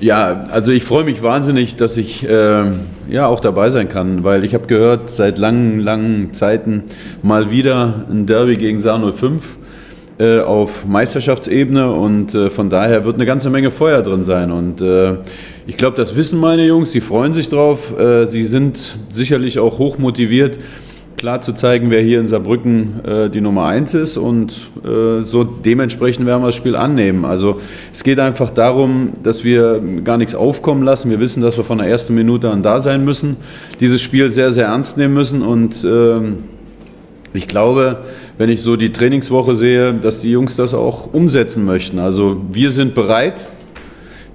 Ja, also ich freue mich wahnsinnig, dass ich auch dabei sein kann, weil ich habe gehört, seit langen, langen Zeiten mal wieder ein Derby gegen Saar 05 auf Meisterschaftsebene und von daher wird eine ganze Menge Feuer drin sein und ich glaube, das wissen meine Jungs, die freuen sich drauf, sie sind sicherlich auch hoch motiviert, klar zu zeigen, wer hier in Saarbrücken die Nummer 1 ist und so dementsprechend werden wir das Spiel annehmen. Also es geht einfach darum, dass wir gar nichts aufkommen lassen. Wir wissen, dass wir von der ersten Minute an da sein müssen, dieses Spiel sehr, sehr ernst nehmen müssen und ich glaube, wenn ich so die Trainingswoche sehe, dass die Jungs das auch umsetzen möchten. Also wir sind bereit.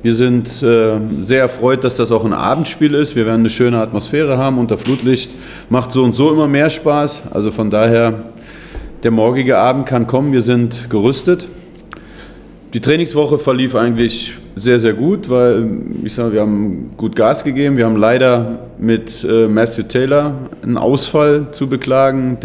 Wir sind sehr erfreut, dass das auch ein Abendspiel ist. Wir werden eine schöne Atmosphäre haben unter Flutlicht. Macht so und so immer mehr Spaß. Also von daher, der morgige Abend kann kommen. Wir sind gerüstet. Die Trainingswoche verlief eigentlich sehr, sehr gut, weil ich sage, wir haben gut Gas gegeben. Wir haben leider mit Matthew Taylor einen Ausfall zu beklagen.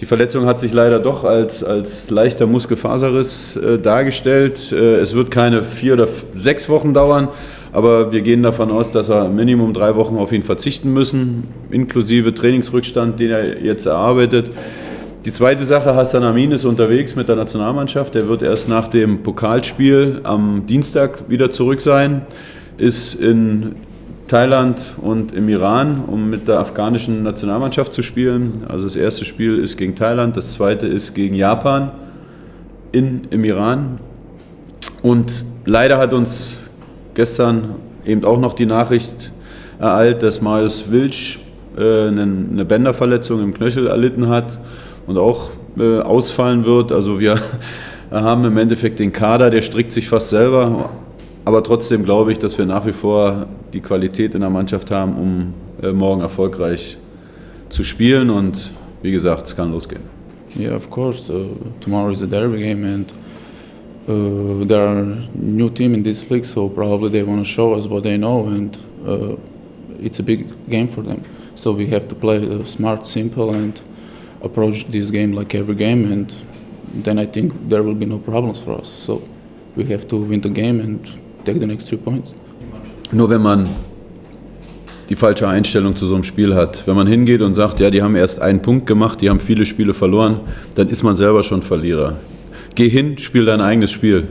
Die Verletzung hat sich leider doch als leichter Muskelfaserriss dargestellt. Es wird keine 4 oder 6 Wochen dauern, aber wir gehen davon aus, dass wir Minimum 3 Wochen auf ihn verzichten müssen, inklusive Trainingsrückstand, den er jetzt erarbeitet. Die zweite Sache, Hassan Amin ist unterwegs mit der Nationalmannschaft. Er wird erst nach dem Pokalspiel am Dienstag wieder zurück sein, ist in Thailand und im Iran, um mit der afghanischen Nationalmannschaft zu spielen. Also das erste Spiel ist gegen Thailand, das zweite ist gegen Japan im Iran. Und leider hat uns gestern eben auch noch die Nachricht ereilt, dass Marius Wiltsch eine Bänderverletzung im Knöchel erlitten hat und auch ausfallen wird. Also wir haben im Endeffekt den Kader, der strickt sich fast selber. Aber trotzdem glaube ich, dass wir nach wie vor die Qualität in der Mannschaft haben, um morgen erfolgreich zu spielen. Und wie gesagt, es kann losgehen. Yeah, of course. Tomorrow is a derby game, and there are new team in this league, so probably they want to show us what they know, and it's a big game for them. So we have to play smart, simple, and approach this game like every game, and then I think there will be no problems for us. So we have to win the game and take the next 3 points. Nur wenn man die falsche Einstellung zu so einem Spiel hat, wenn man hingeht und sagt, ja, die haben erst einen Punkt gemacht, die haben viele Spiele verloren, dann ist man selber schon Verlierer. Geh hin, spiel dein eigenes Spiel.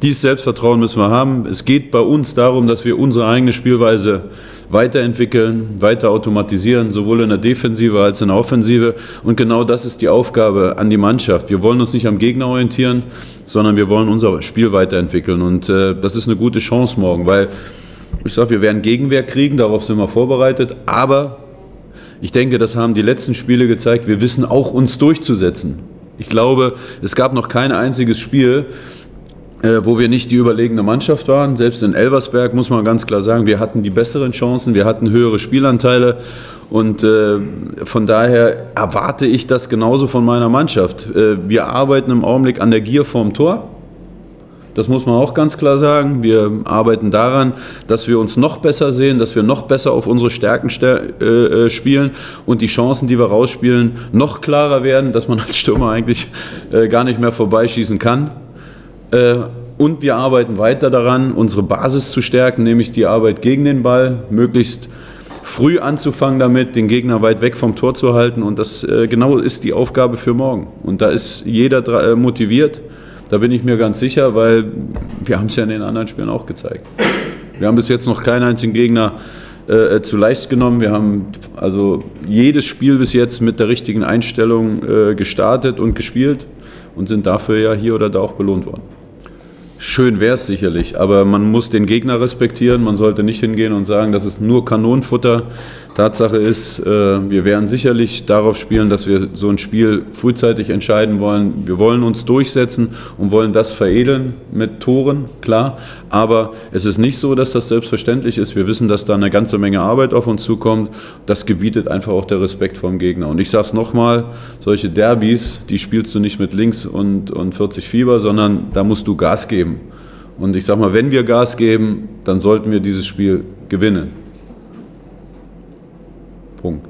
Dieses Selbstvertrauen müssen wir haben. Es geht bei uns darum, dass wir unsere eigene Spielweise weiterentwickeln, weiter automatisieren, sowohl in der Defensive als in der Offensive. Und genau das ist die Aufgabe an die Mannschaft. Wir wollen uns nicht am Gegner orientieren, sondern wir wollen unser Spiel weiterentwickeln. Und das ist eine gute Chance morgen, weil ich sage, wir werden Gegenwehr kriegen, darauf sind wir vorbereitet. Aber ich denke, das haben die letzten Spiele gezeigt, wir wissen auch, uns durchzusetzen. Ich glaube, es gab noch kein einziges Spiel, wo wir nicht die überlegene Mannschaft waren. Selbst in Elversberg muss man ganz klar sagen, wir hatten die besseren Chancen, wir hatten höhere Spielanteile und von daher erwarte ich das genauso von meiner Mannschaft. Wir arbeiten im Augenblick an der Gier vorm Tor, das muss man auch ganz klar sagen. Wir arbeiten daran, dass wir uns noch besser sehen, dass wir noch besser auf unsere Stärken spielen und die Chancen, die wir rausspielen, noch klarer werden, dass man als Stürmer eigentlich gar nicht mehr vorbeischießen kann. Und wir arbeiten weiter daran, unsere Basis zu stärken, nämlich die Arbeit gegen den Ball, möglichst früh anzufangen damit, den Gegner weit weg vom Tor zu halten. Und das genau ist die Aufgabe für morgen. Und da ist jeder motiviert, da bin ich mir ganz sicher, weil wir haben es ja in den anderen Spielen auch gezeigt. Wir haben bis jetzt noch keinen einzigen Gegner zu leicht genommen. Wir haben also jedes Spiel bis jetzt mit der richtigen Einstellung gestartet und gespielt und sind dafür ja hier oder da auch belohnt worden. Schön wäre es sicherlich, aber man muss den Gegner respektieren. Man sollte nicht hingehen und sagen, das ist nur Kanonenfutter. Tatsache ist, wir werden sicherlich darauf spielen, dass wir so ein Spiel frühzeitig entscheiden wollen. Wir wollen uns durchsetzen und wollen das veredeln mit Toren, klar. Aber es ist nicht so, dass das selbstverständlich ist. Wir wissen, dass da eine ganze Menge Arbeit auf uns zukommt. Das gebietet einfach auch der Respekt vom Gegner. Und ich sage es nochmal, solche Derbys, die spielst du nicht mit links und 40 Fieber, sondern da musst du Gas geben. Und ich sag mal, wenn wir Gas geben, dann sollten wir dieses Spiel gewinnen. Punkt.